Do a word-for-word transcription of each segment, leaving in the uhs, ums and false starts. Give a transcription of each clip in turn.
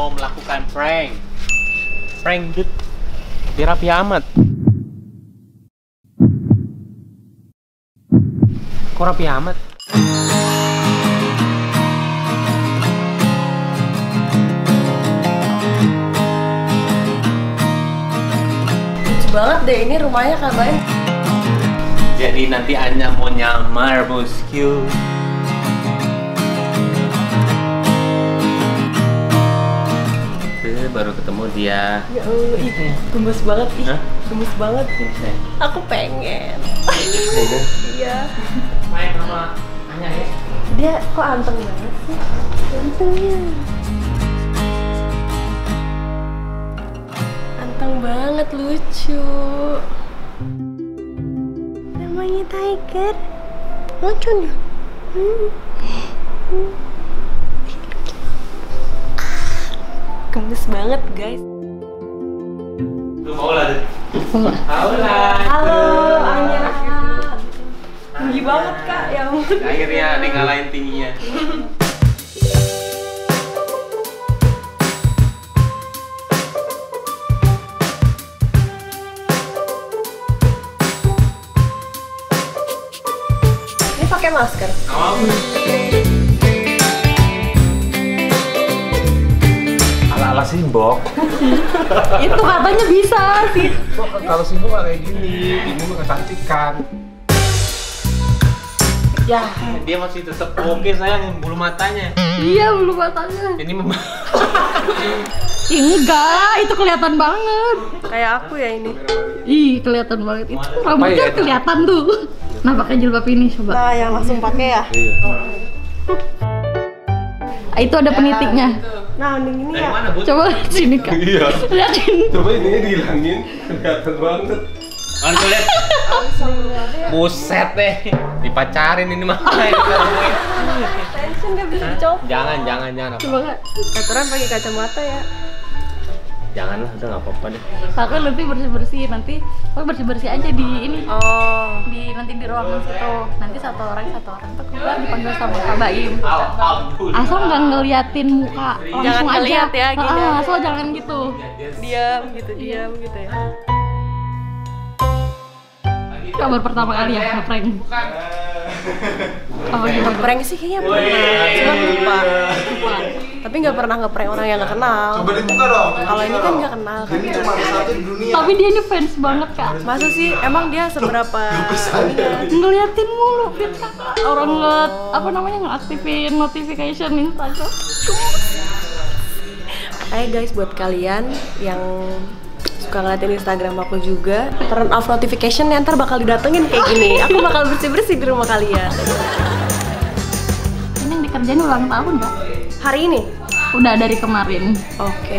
mau melakukan prank. Prank dude. Dirapi amat. Kok rapi amat? Lucu banget deh ini rumahnya kabarnya. Jadi nanti Anya mau nyamar bosku. Baru ketemu dia. Ya Allah, ih, gemes banget ih. Hah? Gemes banget. Ya. Aku pengen. Iya. Main sama Anya ya. Dia kok anteng banget sih. Gantengnya. Anteng banget, lucu. Namanya Tiger. Lucu nih. Hmm. Hmm. Gemes banget guys. Lu mau lah deh. Halo. Halo Anya. Tinggi banget kak ya. Akhirnya ada ngalahin tingginya. Ini pakai masker. Oh. Ala simbok. Itu katanya bisa sih. Kalau simbok kayak gini, ini mah kecantikan. Ya, dia masih tetap oke okay, sayang bulu matanya. Iya, bulu matanya. Ini mah ini enggak, itu kelihatan banget. Kayak aku ya ini. Ih, kelihatan banget. Itu rambutnya ya, kelihatan itu tuh. Nah, pakai jilbab ini coba. Nah, yang langsung pakai ya. Iya. Itu ada penitiknya. Nah, ini ini ya. Mana, coba sini kak. Iya. Lihatin. Coba ininya dihilangin, kelihatan banget. Kan lihat. Buset deh. Dipacarin ini mah. Tension enggak bisa dicoba. Jangan, jangan, jangan. Coba enggak. Aturan pakai kacamata ya. Janganlah, udah enggak apa-apa deh. Aku lebih bersih-bersih nanti. Aku bersih-bersih aja di ini. Oh, di nanti di ruangan situ. Nanti satu orang satu orang tuh keluar dipanggil sama Kak Baim. Asal enggak ngeliatin muka. Langsung jangan aja ya gini. Ah, asal jangan gitu. Diam gitu, diam gitu ya. Kabar pertama kali ya nge-prank. Bukan. Apa gitu prank sih kayaknya pernah, cuma lupa. Tapi nggak pernah ngeprank orang yang nggak kenal. Coba dibuka dong. Kalau ini kan nggak kenal kan. Ini cuma satu di dunia. Tapi dia ini fans banget kak. Masa sih? Emang dia seberapa? Ngeliatin mulu, fit kak. Orang ngeliat apa namanya ngaktifin notification Instagram. Hai guys, buat kalian yang suka ngeliatin Instagram aku juga, turn off notification nanti bakal didatengin kayak gini. Aku bakal bersih-bersih di rumah kalian. Ini yang dikerjain ulang tahun nggak? Hari ini? Udah dari kemarin. Oke. Okay.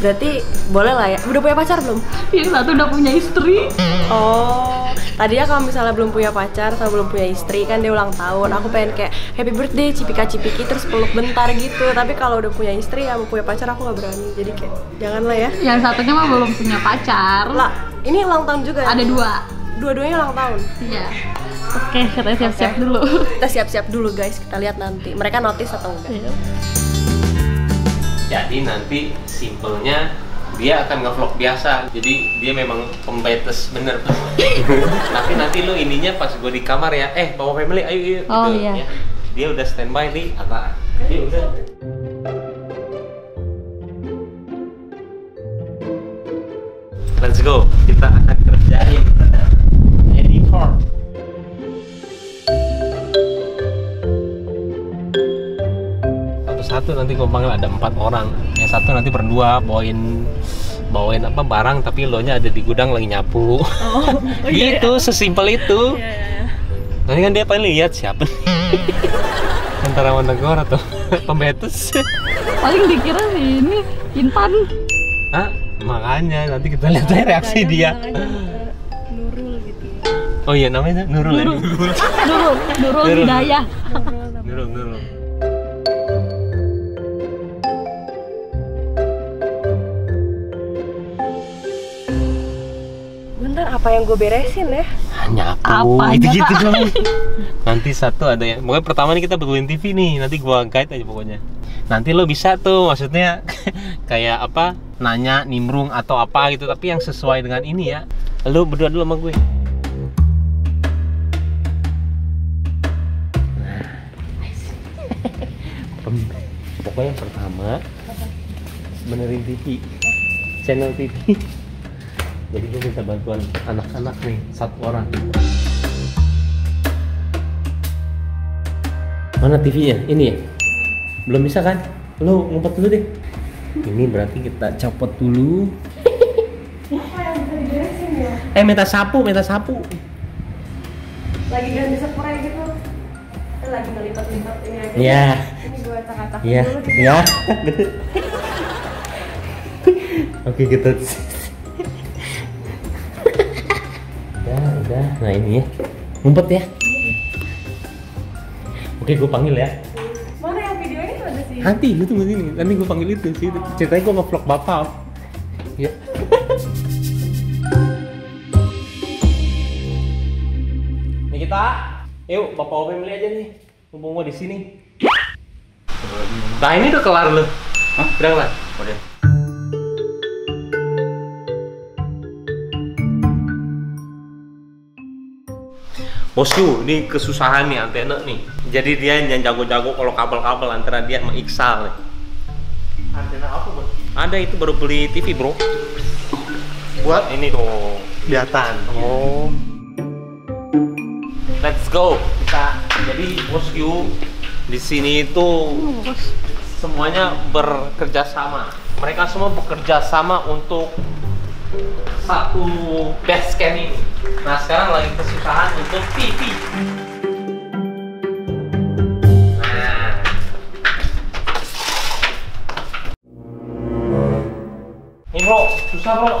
Berarti boleh lah ya? Udah punya pacar belum? Iya, satu udah punya istri. Oh. Tadinya kalau misalnya belum punya pacar atau belum punya istri kan dia ulang tahun. Aku pengen kayak happy birthday, cipika-cipiki terus peluk bentar gitu. Tapi kalau udah punya istri ya, mau punya pacar aku nggak berani. Jadi kayak janganlah ya. Yang satunya mah belum punya pacar. Lah, ini ulang tahun juga ya? Ada dua. Dua-duanya ulang tahun? Iya. Oke, kita siap-siap okay. dulu. Kita siap-siap dulu guys, kita lihat nanti mereka notice atau enggak. Iya. Jadi nanti simpelnya dia akan nge-vlog biasa. Jadi dia memang pembatas bener. Tapi nanti lu ininya pas gue di kamar ya, eh bawa family ayo yuk oh, gitu. Iya. Ya. Dia udah standby di apa? Dia udah. Let's go. Kita akan kerjain editor. Satu nanti gue panggil ada empat orang, yang satu nanti berdua bawain bawain apa barang tapi lo nya ada di gudang lagi nyapu. Oh, oh gitu iya. Sesimpel itu. Iya, iya. Nanti kan dia paling lihat siapa antara Wonogor atau pembetes. Paling dikira ini Intan. Hah? Makanya nanti kita lihat aja reaksi dia. Nurul gitu. Oh iya namanya Nurul. Nurul. Nurul. Nurul. Nurul Hidayah. Nurul. Nurul. Apa yang gue beresin ya? Hanya aku, gitu-gitu dong. Nanti satu ada ya. Pokoknya pertama nih kita butuhin T V nih. Nanti gue guide aja pokoknya. nanti lo bisa tuh maksudnya kayak apa, nanya nimbrung atau apa gitu, tapi yang sesuai dengan ini ya. Lo berdua dulu sama gue. Nah, pokoknya yang pertama benerin T V, channel T V. Jadi gue minta bantuan anak-anak nih, satu orang. Mana T V-nya? Ini ya? Belum bisa kan? Lo ngumpet dulu deh. Ini berarti kita copot dulu. Eh, minta sapu, minta sapu. Lagi ganti spray gitu. Kita lagi ngelipat-lipat ini aja. Iya. Ini gue acak-acak dulu. Iya. Oke, kita. Udah, udah. Nah, ini ya. Ngumpet ya. Oke, gue panggil ya. Mana yang videonya tuh ada sih? Nanti, lu tunggu sini. Nanti gue panggil itu sih. Oh. Ceritanya gue nge-vlog bapak. Ya. Nih kita, yuk bapak Ope milih aja nih. Mumpung gue di sini. Nah ini udah kelar lu. Hah? Udah kelar? Udah. Bosku, ini kesusahan nih antena nih. Jadi dia yang jago-jago kalau kabel-kabel antara dia sama Iksal nih. Antena apa bos? Ada itu baru beli T V bro. Buat ini tuh kelihatan. Oh. Let's go. Kita jadi bosku di sini itu semuanya bekerja sama. Mereka semua bekerja sama untuk satu base camp ini. Nah sekarang lagi kesusahan untuk T V. Nah, ini bro, susah bro.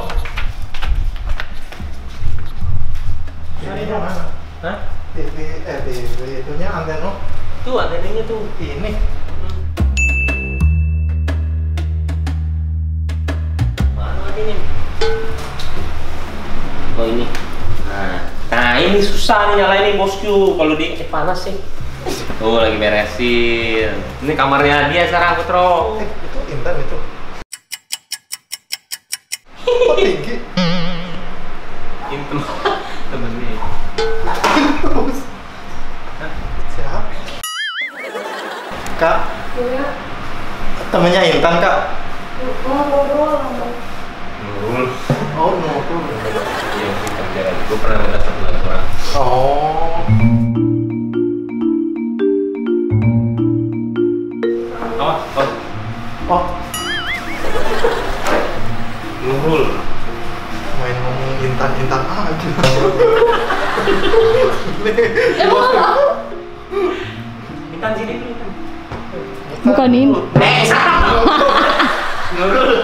Susah ini bro. Hah? T V, eh T V itunya antena. Tuh antenanya tuh ini. Mana ini? Oh ini. Nah, nah ini susah nih nyalain nih bosku. Kalau di eh, panas sih. Oh lagi beresin. Ini kamarnya dia sekarang Putro. Eh, itu Intan itu. Kok tinggi? Intan temennya. Siapa? Kak. Ya. Temennya Intan kak. Oh, Nurul. Nurul. Oh Nurul. Gue pernah lihat sebelah orang. Oh. Oh, oh, oh. Nurul. Main ngomong Intan-Intan aja. Intan sini dulu. Bukan ini. Eh, salah. Nurul.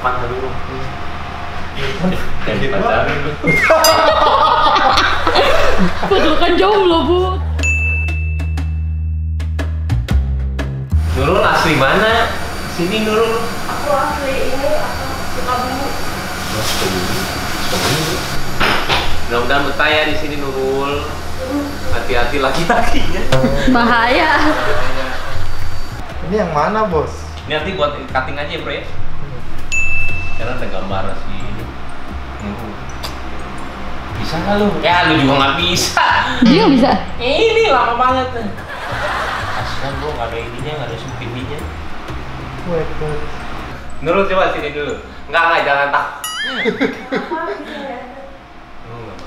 Panah dulu. Jadi pacar. Padahal kan jauh loh, Bu. Nurul asli mana? Sini Nurul. Aku asli ini, aku suka bumi. Suka bumi. Suka bumi. Mudah-mudahan betaya di sini Nurul. Hati-hati laki-lakinya. Bahaya. Ini yang mana, Bos? Ini nanti buat cutting aja, Bro ya. Karena ada gambar sih hmm. Bisa gak lu? Ya lu juga gak bisa. Dia gak bisa? Ini lama banget tuh. Kasihan bro, gak ada ininya, gak ada supininya. Nurul coba sini dulu. Enggak, enggak, jangan takut.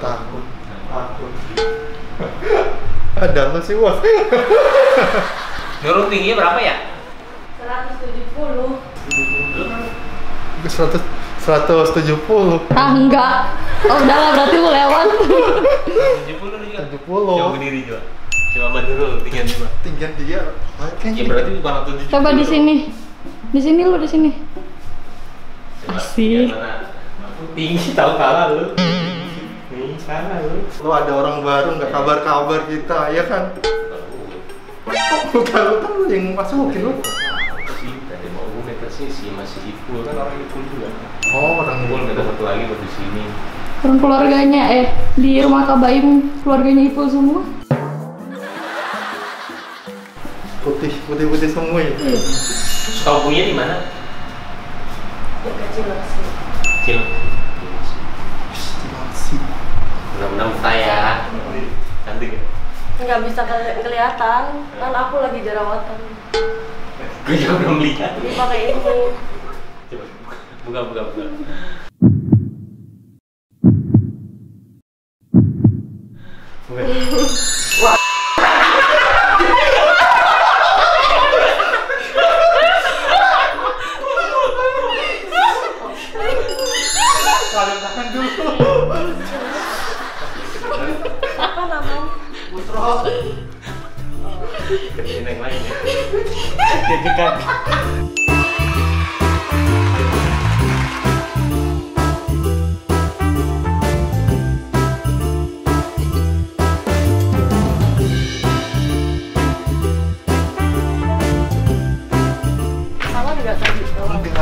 Takut Takut ada lu sih bos. Nurul tingginya berapa ya? seratus tujuh puluh. Lu? seratus tujuh puluh. Ah enggak. Oh udah lah berarti lu lewat. tujuh puluh juga. tujuh puluh. Coba berdiri coba. Coba berdiri dulu tinggian coba. Tinggian dia. Ya berarti bukan seratus tujuh puluh. Coba di sini. Di sini lu di sini. Asik. Tinggi tahu kalah lu. Nih salah lu. Lu ada orang baru enggak kabar-kabar kita ya kan? Bukan lu kan lu yang masukin lu. Si masih Iqbal kan orang Iqbal juga. Oh orang Iqbal ada satu lagi buat di sini. Turun keluarganya, eh di rumah Kabaim keluarganya Ipo semua. Putih, putih-putih semua ya? Iya. Kampungnya di mana? Dekat Cilengsi. Cilengsi. Cilengsi. Benar-benar saya. Cantik ya? Nggak bisa kelihatan, kan aku lagi jerawatan. Gue juga belum lihat. Ini pakai ini. Coba buka, buka, buka. Buka. Wah. Salam tangan dulu. Apa namanya? Putro. Ketingin yang lain ya. Jadi kan.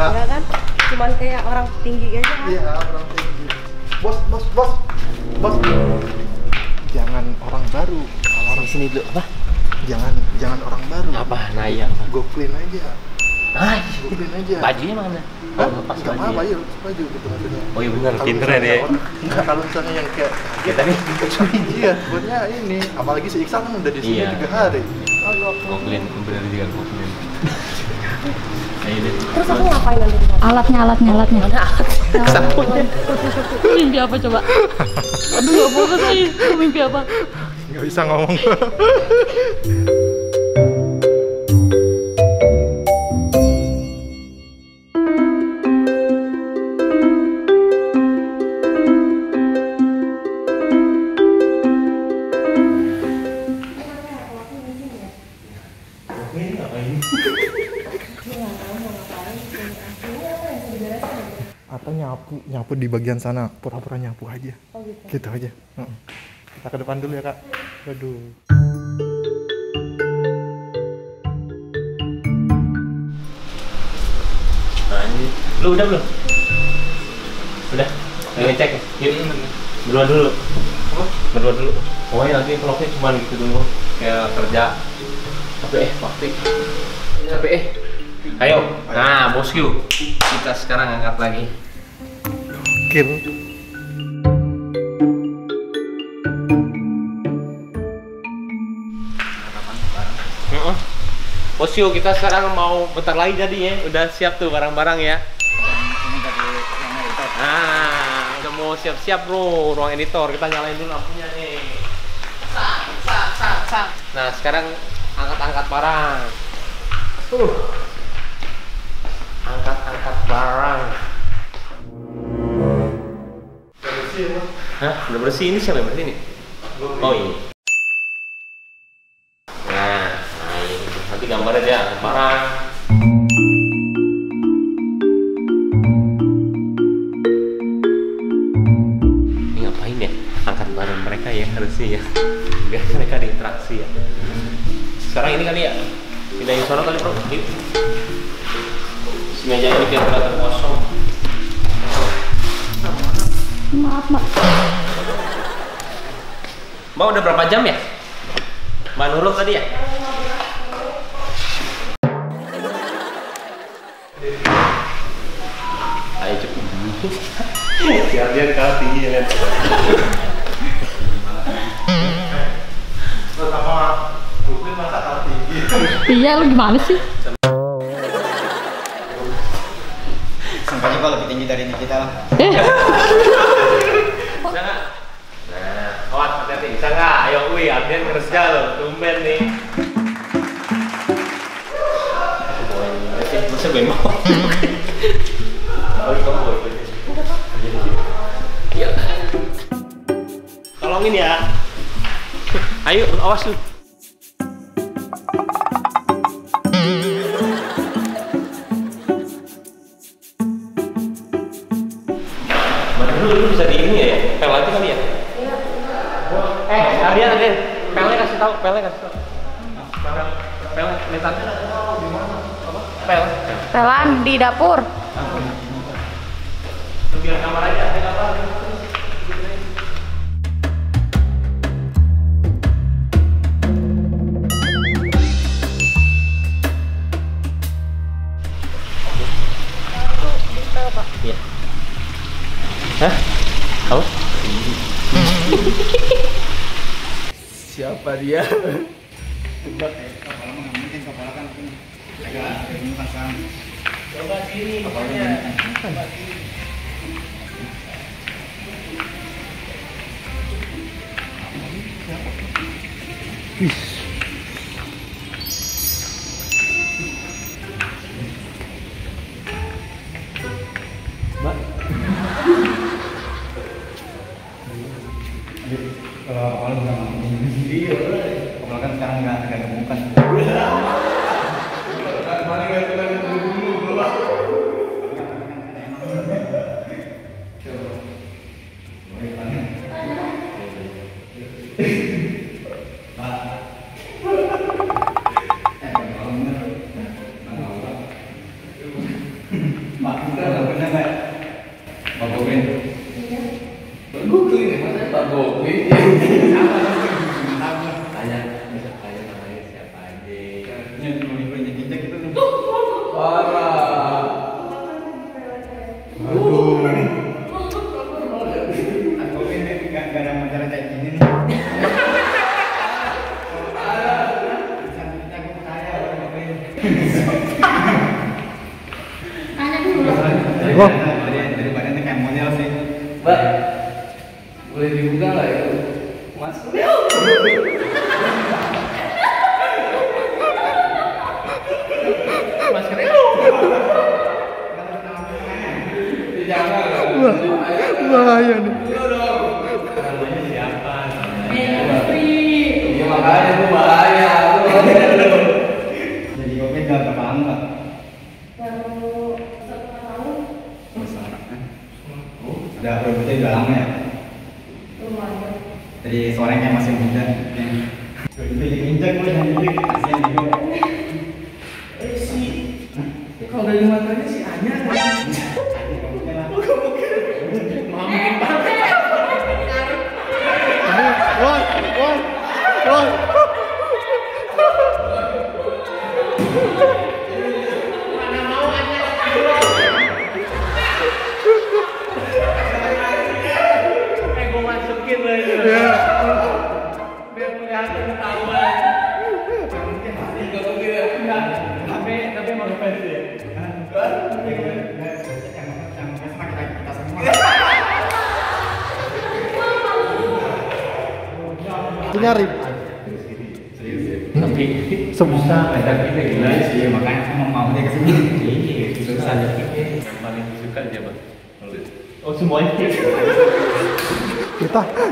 Enggak kan? Cuman kayak orang tinggi aja kan? Iya, orang tinggi. Bos, bos, bos. Bos. Jangan orang baru. Kalau orang sini dulu apa? Jangan jangan orang baru. Apa? Nah, iya. Go clean aja. Nah, go clean aja. Bajunya mana? Kalau lepas baju. Apa ya? Baju gitu maksudnya. Oh iya benar, pinter ya. Enggak kalau misalnya yang kayak kita nih iya, buatnya ini. Apalagi si Iksal kan udah di sini tiga hari. Oh, go clean. Benar juga go clean. Terus aku ngapain nanti? Alatnya, alatnya, alatnya. Mana alatnya? Sampunya. Mimpi apa coba? Aduh, gak fokus sih. Mimpi apa? Gak bisa ngomong. Atau nyapu, nyapu di bagian sana, pura-pura nyapu aja. Oh gitu. Gitu aja. Mm-mm. Kita ke depan dulu ya, Kak. Waduh. Nah, lu udah belum? Udah. Ngecek ya? Yuk. Berdua dulu. Apa? Berdua dulu. Oh ya, nanti vlognya cuma gitu dulu. Kayak kerja. Capek eh, waktu. Capek eh. Ayo. Nah, bosku. Kita sekarang angkat lagi. Oke. Uh-uh. Bosku, kita sekarang mau bentar lagi jadinya. Udah siap tuh barang-barang ya. Nah, udah mau siap-siap bro, ruang editor. Kita nyalain dulu lampunya nih. Sak, sak, sak, sak. Nah, sekarang angkat-angkat barang. Uh. Angkat-angkat barang. Udah bersih ya? Hah? Udah bersih? Ini siapa yang bersih nih? Oh iya. Nah, nah ini. Nanti gambarnya dia angkat barang. Ini ngapain ya? Angkat barang mereka ya harusnya ya. Biar mereka diinteraksi ya. Sekarang ini kali ya? Pindah yang sana kali bro? Yuk. Sini aja ini biar kelihatan kosong. Maaf, Mbak. Mbak udah berapa jam ya? Mbak Nurul tadi ya? Ayo cukup. Biar dia kalah tinggi ya. Lo sama Bukin masa kalah tinggi. Iya, lo gimana sih? Sampahnya kok lebih tinggi dari ini kita lah. Eh. Bisa nggak? Nah, kawan hati-hati. Bisa nggak? Ayo, wih, Ardian kerja loh. Tumben nih. Aku bawain gimana sih? Masa gue mau? Tau, kamu bawain aja. Iya. Tolongin ya. Ayo, awas lu. Pelnya kasih tau. Pel, pel, Intan. Apa? Pel. Pelan di dapur. Biar kamar aja, ada kamar. apa dia? Cepat ya, kepala mengambilkan kepala kan agak menggunakan sarang. Coba sini, coba sini. Wih.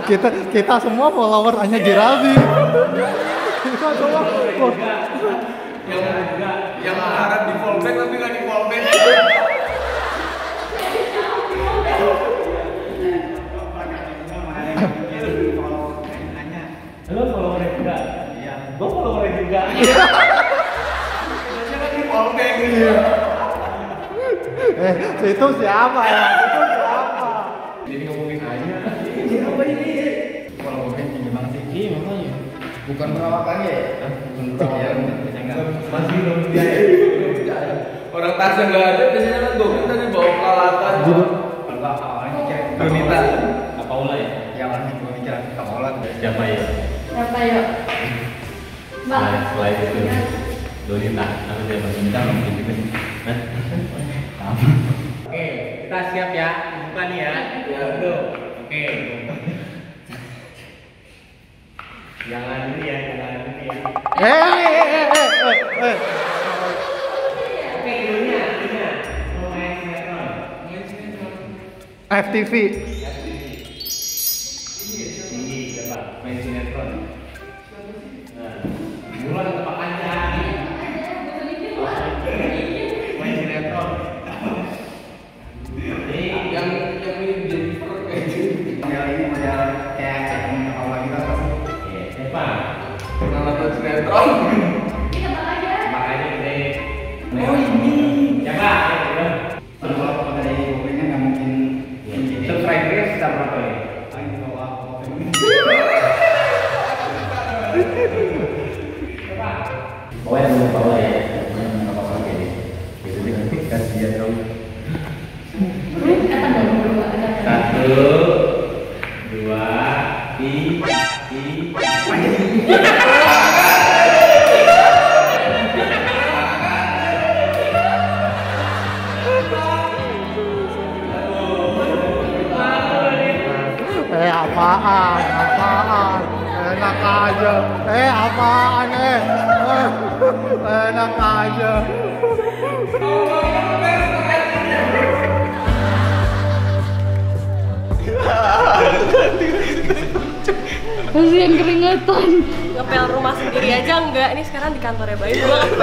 Kita kita semua follower Anya Geraldine. Kita semua yang yang harap di fallback tapi nggak di fallback. Lo follower juga? Iya. Gue follower juga. Kita di fallback gitu. Eh, itu siapa ya? Itu siapa? Jadi ngomongin Anya. Apa ini? Kalau bukan tinggi banget sih. Iya makanya. Bukan perawakannya ya? Bukan perawakannya. Masih belum dia. Orang tasnya nggak ada. Biasanya kan gue tadi bawa peralatan. Enggak, awalnya kayak Donita. Apa ulah ya? Ya awalnya gue mikir apa ulah. Siapa ya? Siapa ya? Mbak. Selain itu Donita. Aku dia berbincang mungkin. Hah? Oke, kita siap ya. Buka nih ya. Tuh. Oke, jangan ini ya, jangan ini ya. Eh, eh, eh, eh, eh. Oke, dunia, dunia. Mau main sinetron, main sinetron. F T V. F T V. Ini ya, tinggi, coba main sinetron. Nah, bulan tempat panjang. Main sinetron. Ini yang yang ini. Satu, dua, tiga, tiga. Eh apaan, apaan, enak aja. Eh apaan, eh, eh enak aja. Kasihan keringetan. Ngepel rumah sendiri aja enggak, ini sekarang di kantornya baik banget.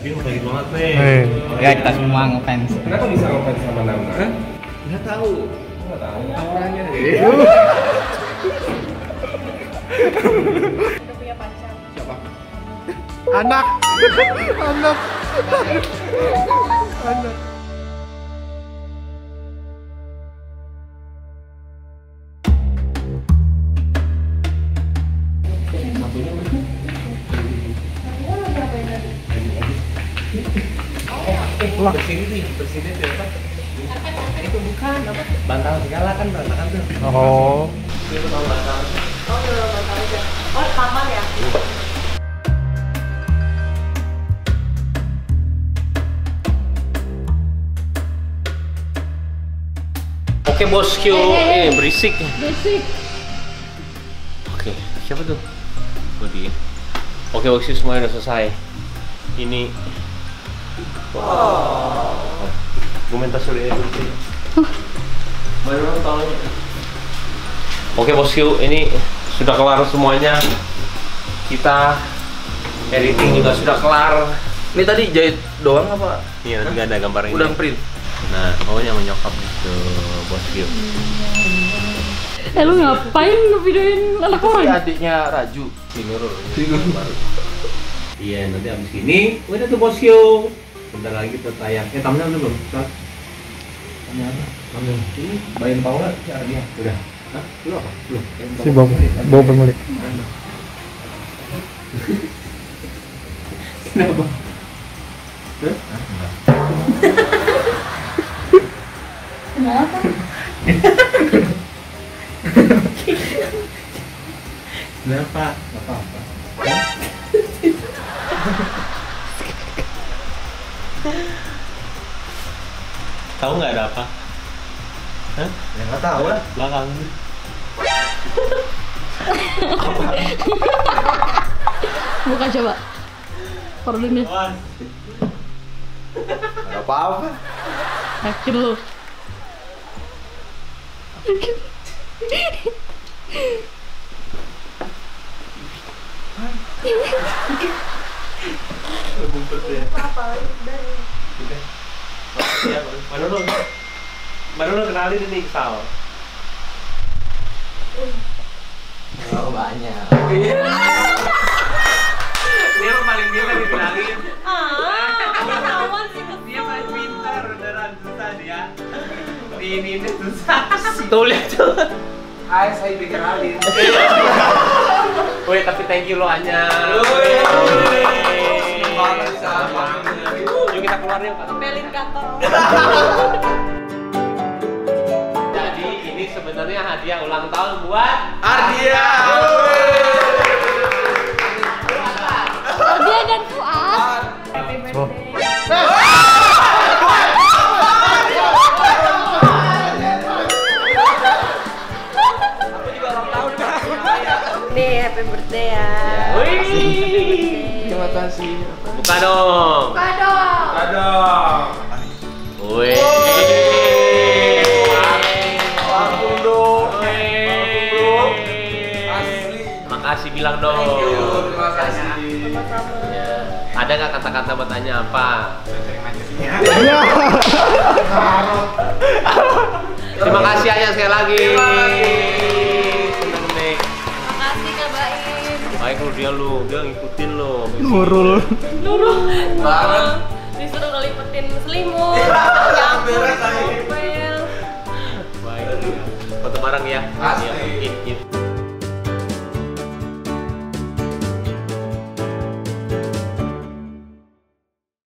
Ini udah gitu banget nih. Ya kita semua ngefans. Kenapa bisa ngefans sama Nana? Nggak tahu. Nggak tahu. Auranya deh. Udah punya pacar. Siapa? Anak. Anak. Anak. Bersini nih, bersini itu apa? Itu bukan apa? Bantal segala kan, berantakan tuh. Oh. Itu tahu bantal. Oh, bantal aja. Oh, kamar ya. Oke bos Q, eh berisik. Berisik. Oke, siapa tuh? Bodi. Oke bos Q, semuanya udah selesai. Ini. Wow. Gue minta suruhnya dulu sih. Baru tolong. Oke bosku, ini sudah kelar semuanya. Kita editing juga sudah kelar. Ini tadi jahit doang apa? Iya, nggak ada gambar ini. Udah print. Nah, oh yang menyokap gitu bosku. Eh lu ngapain ngevideoin anak orang? Si adiknya Raju, si Nurul. Iya, nanti abis ini udah tuh bosku. Bentar lagi tertayang. Eh, thumbnail dulu belum? Thumbnail apa? Thumbnail ini bayan power si Ardia. Udah? Hah? Lu apa? Belum? Si bau, bau bermulik. Kenapa? Hah? Kenapa? Kenapa? Apa-apa? Tahu nggak ada apa? Hah? Ya nggak tahu lah. Belakang. Buka coba. Perlunya. Nggak apa-apa. Yakin lu. Gumpet ya. Apa dari? Kita. Ya, baru lo, baru lo kenalin ini Iksal. Oh banyak. Dia yang paling gila dikenalin. Ah, ketahuan sih betul. Dia paling pintar, beneran susah dia. Di ini ini susah. Tuh lihat tuh. Hai, saya dikenalin. Woi, tapi thank you lo Anya. Yuk kita keluar yuk. Tempelin kantor. Jadi ini sebenarnya hadiah ulang tahun buat Ardia. Ardia dan Fuad. Happy birthday. Happy birthday ya. Wih. Terima kasih. Buka dong. Buka dong. Buka dong. Wih. Langsung dong. Langsung dong. Asli. Makasih bilang dong. Terima kasih. Ada nggak kata-kata buat Anya apa? Terima kasih Anya sekali lagi. Baik lu dia lu, dia ngikutin lu. Nurul. Nurul. Banget. Disuruh ngelipetin selimut. Hampir kayak. Baik. Foto bareng ya. Asik.